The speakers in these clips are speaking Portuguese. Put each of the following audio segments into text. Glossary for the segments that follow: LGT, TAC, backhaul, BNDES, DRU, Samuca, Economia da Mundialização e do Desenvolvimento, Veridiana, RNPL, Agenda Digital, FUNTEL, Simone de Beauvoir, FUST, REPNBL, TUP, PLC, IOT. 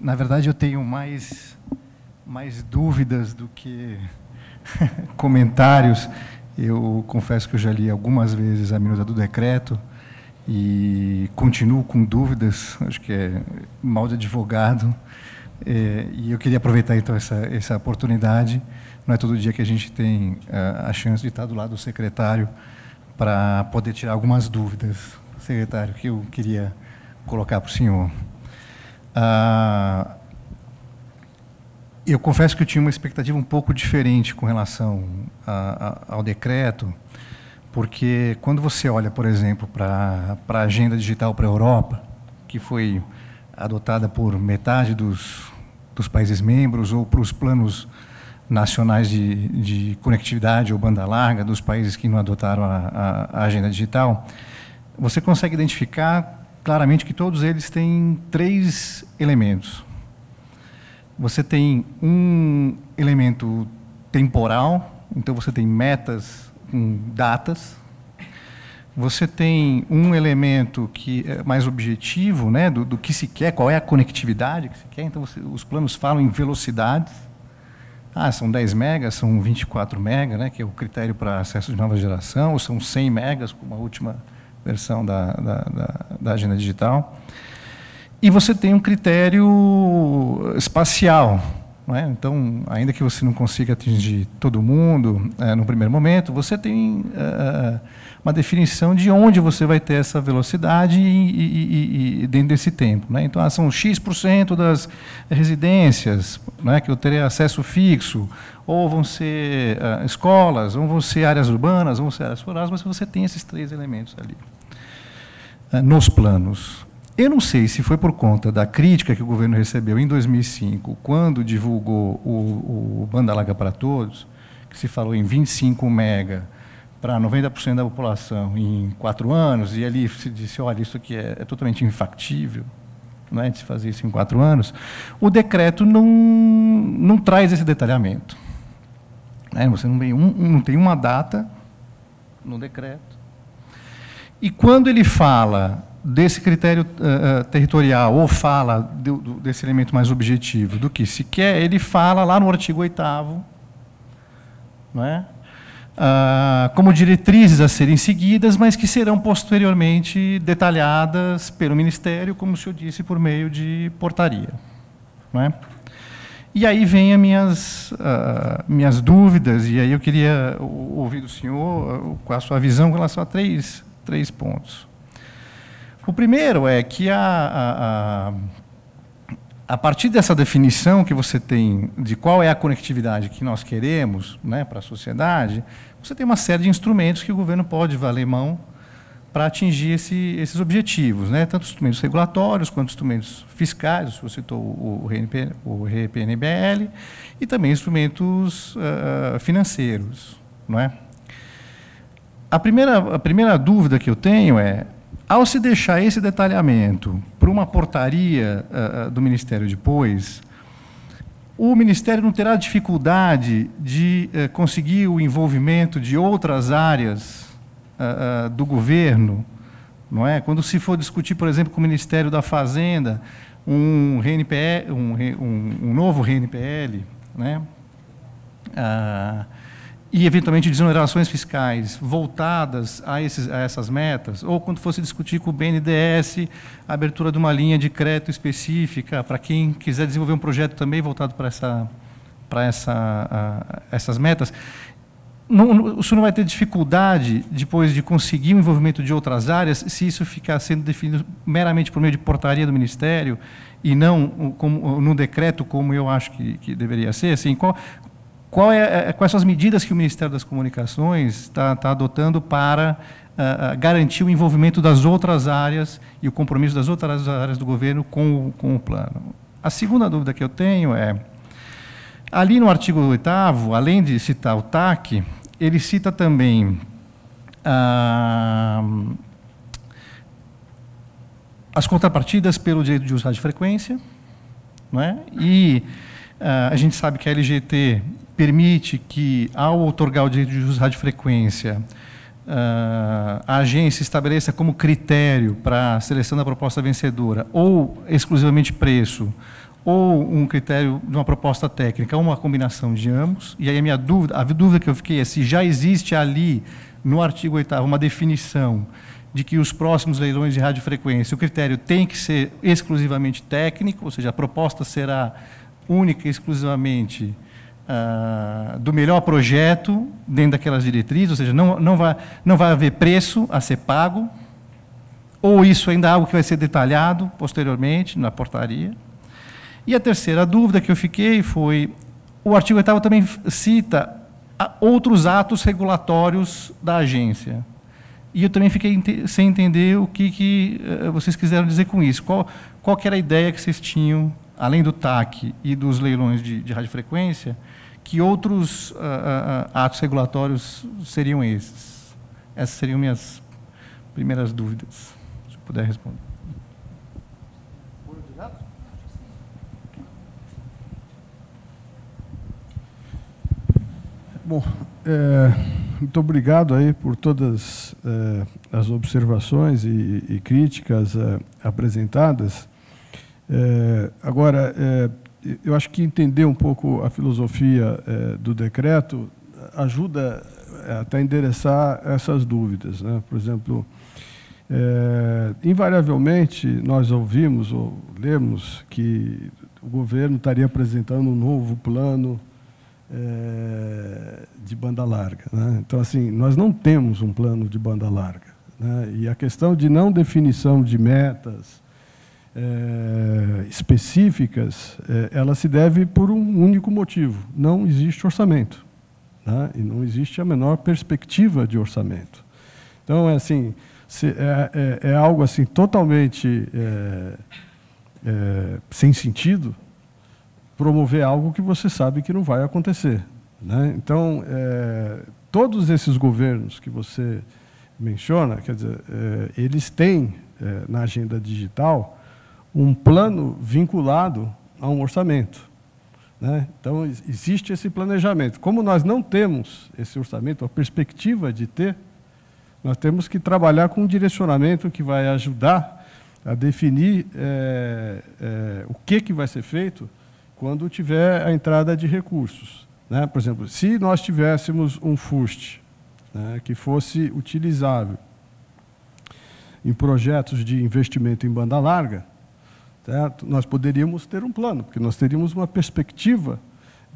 Na verdade, eu tenho mais dúvidas do que comentários. Eu confesso que eu já li algumas vezes a minuta do decreto e continuo com dúvidas, acho que é mal de advogado, e eu queria aproveitar, então, essa oportunidade. Não é todo dia que a gente tem a chance de estar do lado do secretário para poder tirar algumas dúvidas, secretário, que eu queria colocar para o senhor. Eu confesso que eu tinha uma expectativa um pouco diferente com relação ao decreto, porque quando você olha, por exemplo, para a agenda digital para a Europa, que foi adotada por metade dos países membros, ou para os planos nacionais de conectividade ou banda larga dos países que não adotaram a agenda digital, você consegue identificar claramente que todos eles têm três elementos. Você tem um elemento temporal, então você tem metas com datas. Você tem um elemento que é mais objetivo, né, do que se quer, qual é a conectividade que se quer. Então os planos falam em velocidades. Ah, são 10 megas, são 24 megas, né, que é o critério para acesso de nova geração, ou são 100 megas, como a última versão da agenda digital. E você tem um critério espacial, não é? Então, ainda que você não consiga atingir todo mundo no primeiro momento, você tem uma definição de onde você vai ter essa velocidade e dentro desse tempo, né? Então, são X% das residências, né, que eu terei acesso fixo, ou vão ser escolas, ou vão ser áreas urbanas, ou vão ser áreas rurais, mas você tem esses três elementos ali nos planos. Eu não sei se foi por conta da crítica que o governo recebeu em 2005, quando divulgou o Banda Larga para Todos, que se falou em 25 mega para 90% da população em 4 anos, e ali se disse, olha, isso aqui é totalmente infactível, né, de se fazer isso em 4 anos. O decreto não traz esse detalhamento. Né? Você não tem uma data no decreto. E quando ele fala desse critério territorial, ou fala desse elemento mais objetivo do que se quer, ele fala lá no artigo 8º, né, como diretrizes a serem seguidas, mas que serão posteriormente detalhadas pelo Ministério, como o senhor disse, por meio de portaria. Né? E aí vem as minhas dúvidas, e aí eu queria ouvir do senhor com a sua visão em relação a três pontos. O primeiro é que, a partir dessa definição que você tem de qual é a conectividade que nós queremos, né, para a sociedade, você tem uma série de instrumentos que o governo pode valer mão para atingir esses objetivos, né, tanto instrumentos regulatórios quanto instrumentos fiscais, você citou o REPNBL, e também instrumentos financeiros. Não é? A primeira dúvida que eu tenho é, ao se deixar esse detalhamento para uma portaria do Ministério depois, o Ministério não terá dificuldade de conseguir o envolvimento de outras áreas do governo, não é? Quando se for discutir, por exemplo, com o Ministério da Fazenda, um novo RNPL, né? E, eventualmente, desonerações fiscais voltadas a essas metas, ou quando fosse discutir com o BNDES a abertura de uma linha de crédito específica para quem quiser desenvolver um projeto também voltado para essas metas. O senhor não vai ter dificuldade, depois, de conseguir o envolvimento de outras áreas, se isso ficar sendo definido meramente por meio de portaria do Ministério, e não no decreto, como eu acho que deveria ser? Assim, quais são as medidas que o Ministério das Comunicações está adotando para garantir o envolvimento das outras áreas e o compromisso das outras áreas do governo com o plano? A segunda dúvida que eu tenho é, ali no artigo 8º, além de citar o TAC, ele cita também as contrapartidas pelo direito de usar de frequência, não é? E a gente sabe que a LGT permite que, ao outorgar o direito de usar de frequência, a agência estabeleça como critério para a seleção da proposta vencedora ou exclusivamente preço, ou um critério de uma proposta técnica, ou uma combinação de ambos. E aí a dúvida que eu fiquei é se já existe ali, no artigo 8º, uma definição de que os próximos leilões de radiofrequência, o critério tem que ser exclusivamente técnico, ou seja, a proposta será única e exclusivamente do melhor projeto dentro daquelas diretrizes, ou seja, não vai haver preço a ser pago, ou isso ainda é algo que vai ser detalhado posteriormente na portaria. E a terceira dúvida que eu fiquei foi, o artigo 8º também cita outros atos regulatórios da agência. E eu também fiquei sem entender o que vocês quiseram dizer com isso. Qual que era a ideia que vocês tinham, além do TAC e dos leilões de radiofrequência, que outros atos regulatórios seriam esses? Essas seriam minhas primeiras dúvidas, se eu puder responder. Bom, muito obrigado aí por todas as observações e críticas apresentadas. Agora, eu acho que entender um pouco a filosofia do decreto ajuda até a endereçar essas dúvidas, né? Por exemplo, invariavelmente nós ouvimos ou lemos que o governo estaria apresentando um novo plano de banda larga, né? Então, assim, nós não temos um plano de banda larga, né? E a questão de não definição de metas específicas, ela se deve por um único motivo: não existe orçamento, né? E não existe a menor perspectiva de orçamento. Então, é assim, é algo assim totalmente sem sentido, promover algo que você sabe que não vai acontecer, né? Então, todos esses governos que você menciona, quer dizer, eles têm, na agenda digital, um plano vinculado a um orçamento, né? Então, existe esse planejamento. Como nós não temos esse orçamento, a perspectiva de ter, nós temos que trabalhar com um direcionamento que vai ajudar a definir o que vai ser feito quando tiver a entrada de recursos, né? Por exemplo, se nós tivéssemos um FUST, né, que fosse utilizável em projetos de investimento em banda larga, certo? Nós poderíamos ter um plano, porque nós teríamos uma perspectiva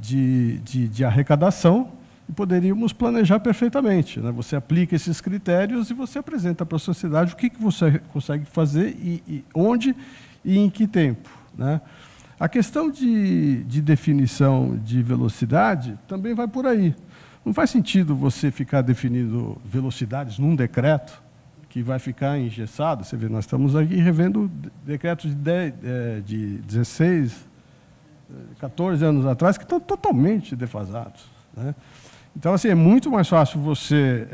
de arrecadação e poderíamos planejar perfeitamente, né? Você aplica esses critérios e você apresenta para a sociedade o que você consegue fazer e onde e em que tempo, né? A questão de definição de velocidade também vai por aí. Não faz sentido você ficar definindo velocidades num decreto que vai ficar engessado. Você vê, nós estamos aqui revendo decretos de 16, 14 anos atrás, que estão totalmente defasados, né? Então, assim, é muito mais fácil você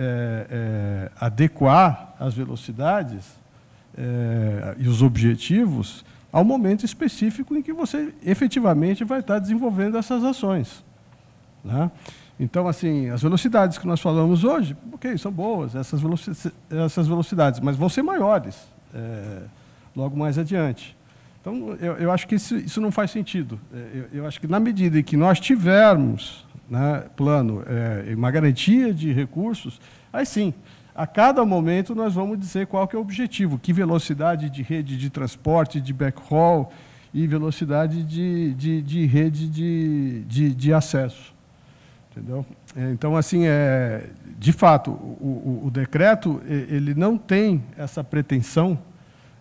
adequar as velocidades e os objetivos ao momento específico em que você efetivamente vai estar desenvolvendo essas ações, né? Então, assim, as velocidades que nós falamos hoje, ok, são boas, essas velocidades, mas vão ser maiores logo mais adiante. Então, eu acho que isso não faz sentido. Eu acho que, na medida em que nós tivermos, né, plano, uma garantia de recursos, aí sim, a cada momento nós vamos dizer qual que é o objetivo, que velocidade de rede de transporte, de backhaul e velocidade de rede de acesso. Entendeu? Então, assim, de fato, o decreto, ele não tem essa pretensão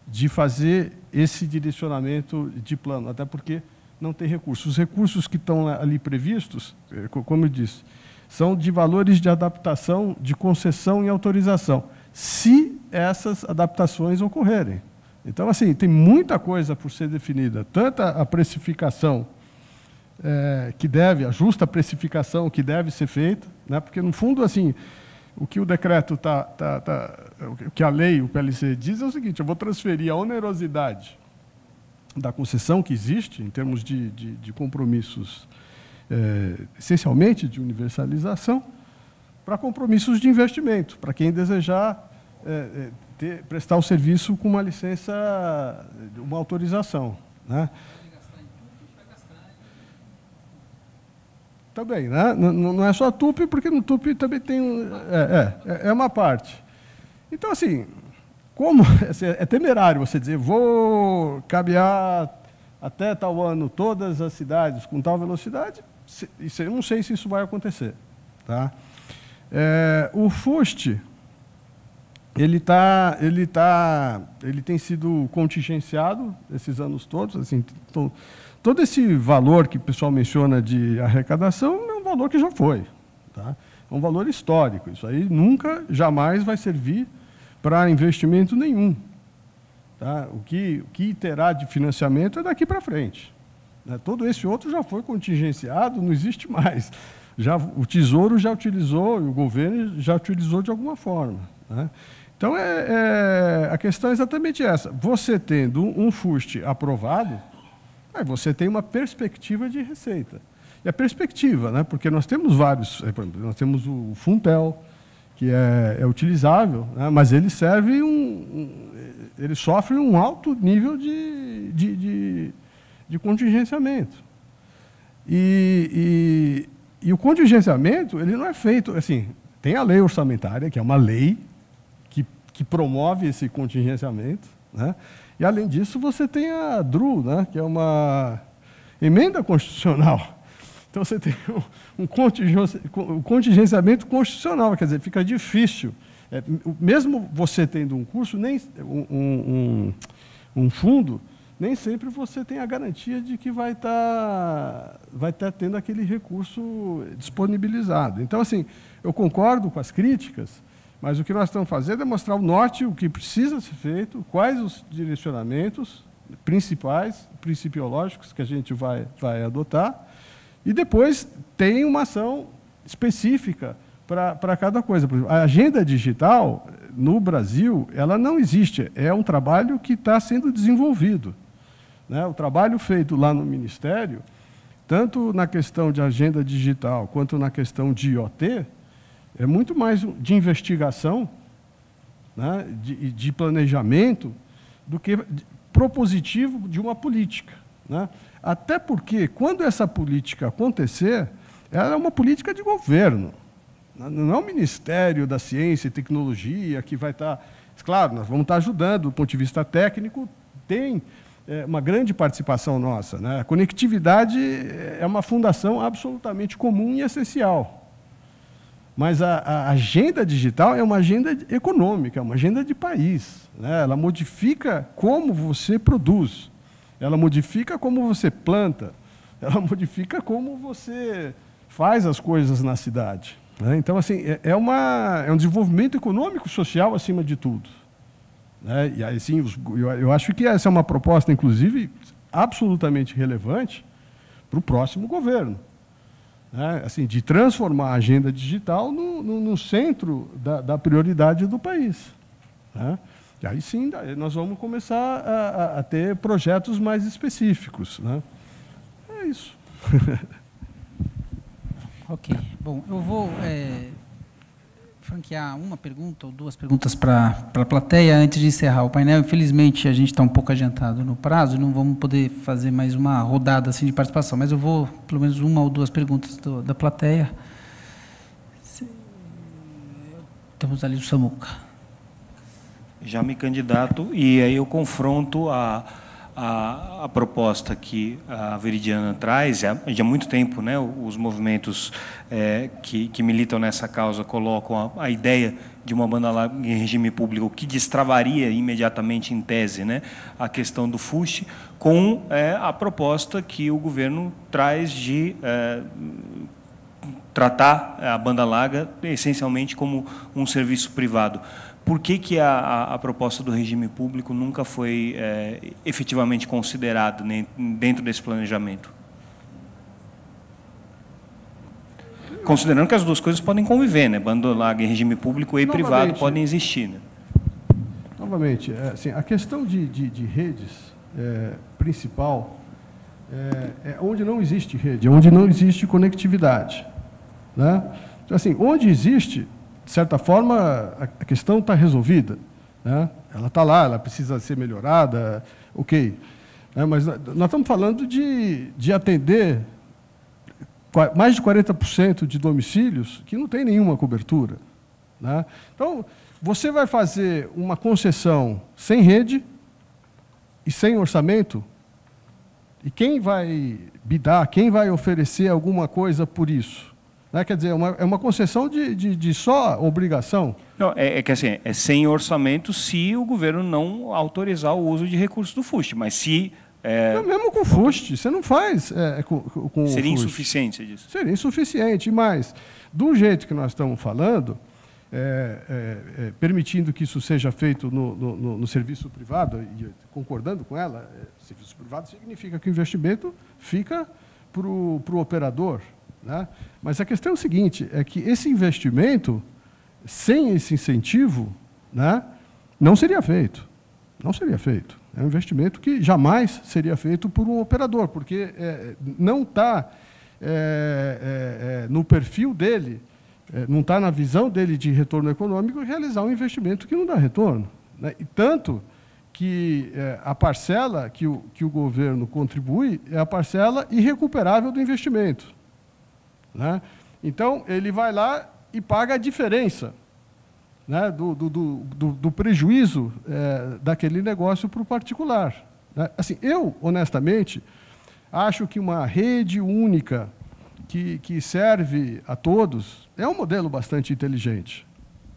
de fazer esse direcionamento de plano, até porque não tem recursos. Os recursos que estão ali previstos, como eu disse, são de valores de adaptação, de concessão e autorização, se essas adaptações ocorrerem. Então, assim, tem muita coisa por ser definida, tanto a precificação, a justa precificação que deve ser feita, né? Porque, no fundo, assim, o que o decreto o que a lei, o PLC, diz é o seguinte: eu vou transferir a onerosidade da concessão que existe, em termos de compromissos, essencialmente de universalização, para compromissos de investimento, para quem desejar prestar o serviço com uma licença, uma autorização, né? também, né? Não é só TUP, porque no TUP também tem é uma parte. Então, assim, como é temerário você dizer, vou cabear até tal ano todas as cidades com tal velocidade, eu não sei se isso vai acontecer. Tá? O FUST, ele tem sido contingenciado esses anos todos. Assim, todo esse valor que o pessoal menciona de arrecadação é um valor que já foi. Tá? É um valor histórico. Isso aí nunca, jamais vai servir para investimento nenhum. Tá? O que terá de financiamento é daqui para frente. Né? Todo esse outro já foi contingenciado, não existe mais. Já, o Tesouro já utilizou, o governo já utilizou de alguma forma. Né? Então, a questão é exatamente essa. Você tendo um FUST aprovado, aí você tem uma perspectiva de receita. E a perspectiva, né? Porque nós temos vários, por exemplo, nós temos o FUNTEL, que é utilizável, né? Mas ele serve ele sofre um alto nível de contingenciamento. E o contingenciamento, ele não é feito, assim, tem a lei orçamentária, que é uma lei que promove esse contingenciamento, né? E, além disso, você tem a DRU, né? Que é uma emenda constitucional. Então, você tem um contingenciamento constitucional, quer dizer, fica difícil. Mesmo você tendo um curso, um fundo, nem sempre você tem a garantia de que vai estar tendo aquele recurso disponibilizado. Então, assim, eu concordo com as críticas, mas o que nós estamos fazendo é mostrar o norte, o que precisa ser feito, quais os direcionamentos principais, principiológicos que a gente vai adotar, e depois tem uma ação específica para cada coisa. Por exemplo, a agenda digital, no Brasil, ela não existe. É um trabalho que está sendo desenvolvido. Né? O trabalho feito lá no Ministério, tanto na questão de agenda digital quanto na questão de IOT, é muito mais de investigação, né? De planejamento, do que propositivo de uma política. Né? Até porque, quando essa política acontecer, ela é uma política de governo. Não é o Ministério da Ciência e Tecnologia que vai estar... Claro, nós vamos estar ajudando, do ponto de vista técnico, tem uma grande participação nossa. Né? A conectividade é uma fundação absolutamente comum e essencial. Mas a agenda digital é uma agenda econômica, é uma agenda de país. Né? Ela modifica como você produz. Ela modifica como você planta, ela modifica como você faz as coisas na cidade. Né? Então, assim, é um desenvolvimento econômico e social acima de tudo. Né? E, assim, eu acho que essa é uma proposta, inclusive, absolutamente relevante para o próximo governo. Né? Assim, de transformar a agenda digital no centro da prioridade do país. Né? E aí sim, nós vamos começar a ter projetos mais específicos. Né? É isso. Ok. Bom, eu vou franquear uma pergunta ou duas perguntas para a plateia antes de encerrar o painel. Infelizmente, a gente está um pouco adiantado no prazo, não vamos poder fazer mais uma rodada assim de participação, mas eu vou, pelo menos, uma ou duas perguntas da plateia. Temos ali o Samuca. Já me candidato e aí eu confronto a proposta que a Veridiana traz, já há muito tempo, né, os movimentos que militam nessa causa colocam a ideia de uma banda larga em regime público que destravaria imediatamente, em tese, né, a questão do FUST, com a proposta que o governo traz de... tratar a banda larga essencialmente como um serviço privado. Por que a proposta do regime público nunca foi efetivamente considerada dentro desse planejamento? Considerando que as duas coisas podem conviver, né? Banda larga em regime público e novamente, privado podem existir. Né? Novamente, assim, a questão de redes principal é onde não existe rede, é onde não existe conectividade. Né? Então, assim, onde existe, de certa forma, a questão está resolvida. Né? Ela está lá, ela precisa ser melhorada, ok. Mas nós estamos falando de atender mais de 40% de domicílios que não tem nenhuma cobertura, né? Então, você vai fazer uma concessão sem rede e sem orçamento, e quem vai bidar, quem vai oferecer alguma coisa por isso? Né? Quer dizer, é uma concessão de só obrigação? Não, é que assim, é sem orçamento se o governo não autorizar o uso de recursos do FUST, mas se... É... Mesmo com o FUST, você não faz com Seria insuficiente, você disse? Seria insuficiente, mas do jeito que nós estamos falando, permitindo que isso seja feito no serviço privado, e concordando com ela, serviço privado significa que o investimento fica para o operador, né? Mas a questão é o seguinte, é que esse investimento, sem esse incentivo, né, não seria feito. Não seria feito. É um investimento que jamais seria feito por um operador, porque não está no perfil dele, não está na visão dele de retorno econômico realizar um investimento que não dá retorno, né? E tanto que a parcela que o governo contribui é a parcela irrecuperável do investimento, né? Então, ele vai lá e paga a diferença, né, do prejuízo daquele negócio para o particular, né? Assim, eu, honestamente, acho que uma rede única que serve a todos é um modelo bastante inteligente,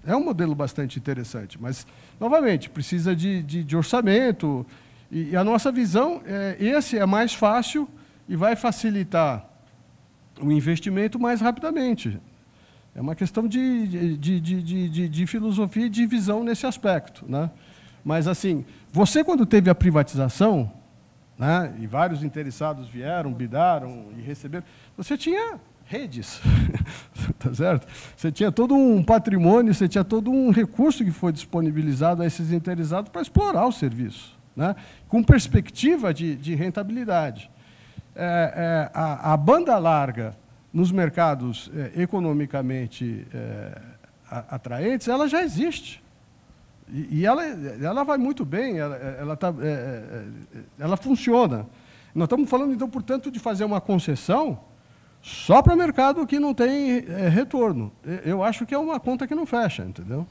é um modelo bastante interessante, mas, novamente, precisa de orçamento, e a nossa visão é esse é mais fácil e vai facilitar o investimento mais rapidamente. É uma questão de filosofia e de visão nesse aspecto, né? Mas, assim, você, quando teve a privatização, né, e vários interessados vieram, bidaram e receberam, você tinha redes, tá certo? Você tinha todo um patrimônio, você tinha todo um recurso que foi disponibilizado a esses interessados para explorar o serviço, né, com perspectiva de rentabilidade. A banda larga nos mercados economicamente atraentes, ela já existe. E ela vai muito bem, ela funciona. Nós estamos falando, então, portanto, de fazer uma concessão só para mercado que não tem retorno. Eu acho que é uma conta que não fecha, entendeu?